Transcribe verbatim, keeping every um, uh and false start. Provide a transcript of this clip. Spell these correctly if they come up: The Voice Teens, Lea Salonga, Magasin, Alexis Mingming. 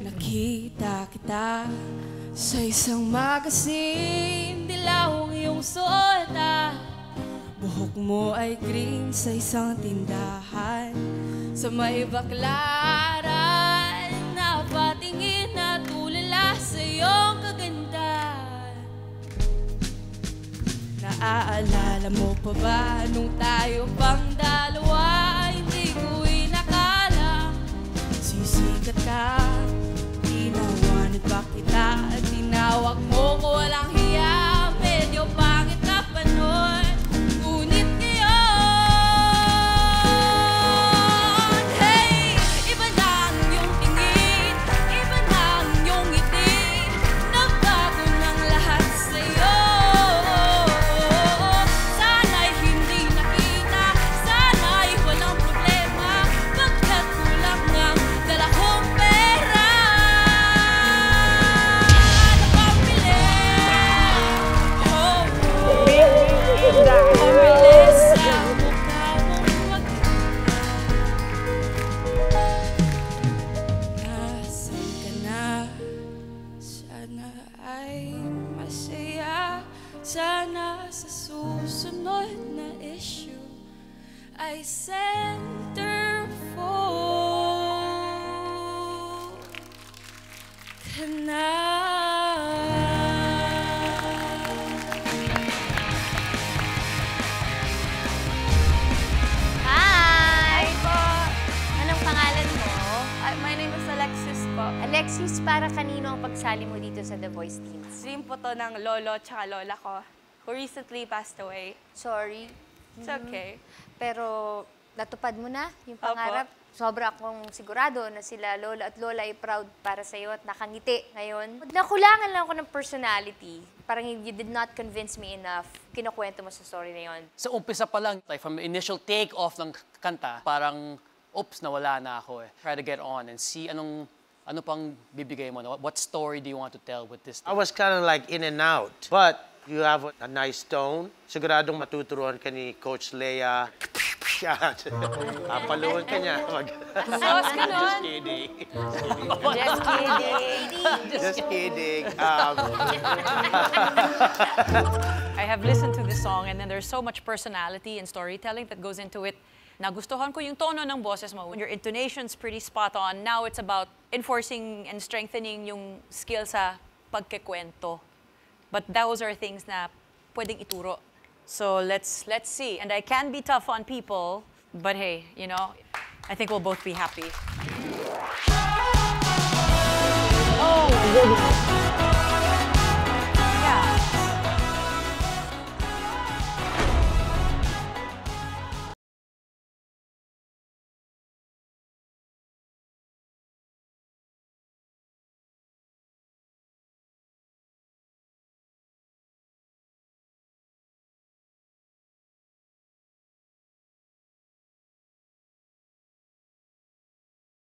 Nakita kita sa isang magasin, dilaw ang iyong suota. Buhok mo ay green sa isang tindahan. Sa may baklaran, napatingin na tulala sa iyong kagandahan. Naaalala mo pa ba nung tayo pang dalawa? Hindi ko inakala, sisikat ka. Bakit kita at tinawag mo ko walang hiya? Medyo pangit na pa nun, ngunit ngayon, hey, iba na ang iyong tingin, iba na ang iyong ngiti, nagbago ng lahat sa'yo. Sana'y hindi nakita, sana'y walang problema, pagkat kulang ng dalakong pera. Sana sa susunod na issue ay centerfold ka na. Hi! Hi po! Anong pangalan mo? Uh, my name is Alexis po. Alexis, para kanino ang pagsali mo dito sa The Voice Team? Dream po to ng lolo tsaka lola ko, who recently passed away. Sorry. It's okay. Pero natupad mo na yung pangarap. Opo. Sobra akong sigurado na sila lola at lola ay proud para sa'yo at nakangiti ngayon. Nakulangan lang ako ng personality. Parang you did not convince me enough. Kinukwento mo sa story na yun. Sa umpisa pa lang, like from the initial take-off ng kanta, parang, oops, nawala na ako eh. Try to get on and see anong... Ano pang bibigay mo? What story do you want to tell with this story? I was kind of like in and out, but you have a nice tone. Siguradong matuturuan ka ni Coach Lea. Papaluan ka niya. Just kidding. Just kidding. Just kidding. I have listened to this song and then there's so much personality and storytelling that goes into it. Nagustuhan ko yung tono ng boses mo. Your intonation's pretty spot on. Now it's about enforcing and strengthening yung skill sa pagkikwento. But those are things na pwedeng ituro. So let's let's see. And I can be tough on people, but hey, you know, I think we'll both be happy. Oh,